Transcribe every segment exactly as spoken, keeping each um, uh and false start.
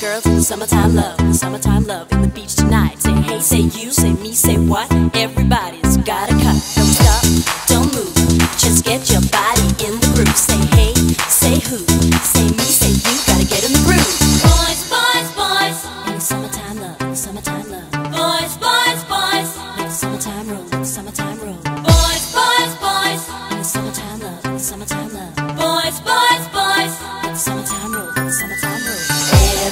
girls, summertime love, summertime love in the beach tonight. Say hey, say you, say me, say what? Everybody's got a cut. Don't stop, don't move, just get your body in the groove. Say hey, say who, say me, say you, gotta get in the groove. Boys, boys, boys, make summertime love, summertime love. Boys, boys, boys, make summertime roll, summertime roll. Boys, boys, boys, make summertime love, summertime love. Boys, boys, boys, make summertime roll, summertime roll.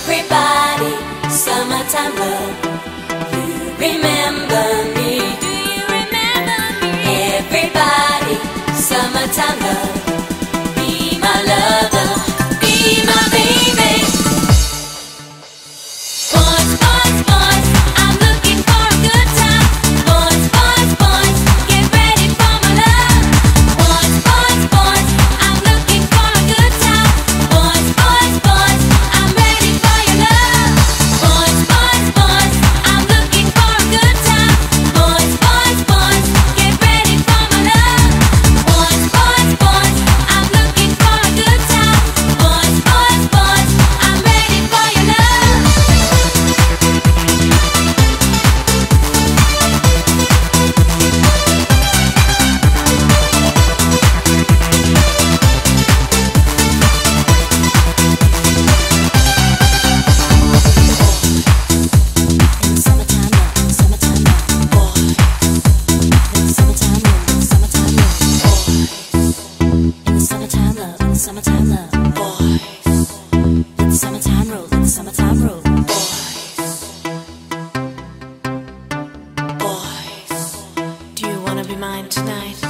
Everybody, summertime love. You remember me? Do you remember me? Everybody, summertime love. Be my lover, be my baby. Boys, boys, boys, I'm looking for a good time. Boys, boys, boys, get ready for my love. Boys, boys, boys, I'm looking for a good time. Boys, boys, boys, I'm ready for your love. Boys, boys, boys, I'm looking for a good time. Boys, boys, boys, get ready for my love. Boys, boys, boys, I'm looking for a good time. Boys, boys, boys, I'm ready for your love. Summertime love, summertime love, boys. Let the summertime roll, let the summertime roll, boys. Boys, do you wanna be mine tonight?